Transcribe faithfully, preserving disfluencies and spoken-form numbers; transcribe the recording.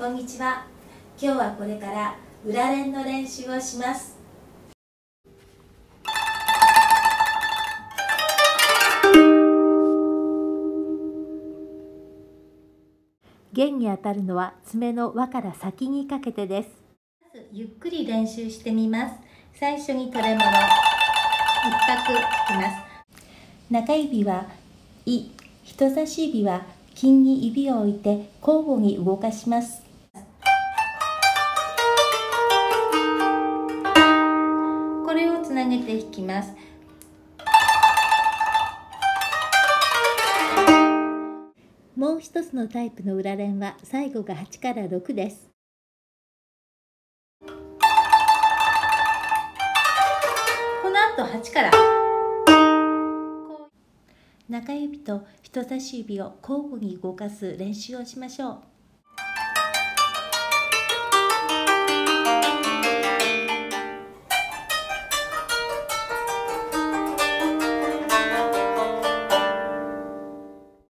こんにちは。今日はこれから裏連の練習をします。弦に当たるのは爪の輪から先にかけてです。まずゆっくり練習してみます。最初にトレモロ一拍吹きます。中指は「い」、人差し指は筋に指を置いて交互に動かします。これをつなげて弾きます。もう一つのタイプの裏連は最後がはちからろくです。この後はちから中指と人差し指を交互に動かす練習をしましょう。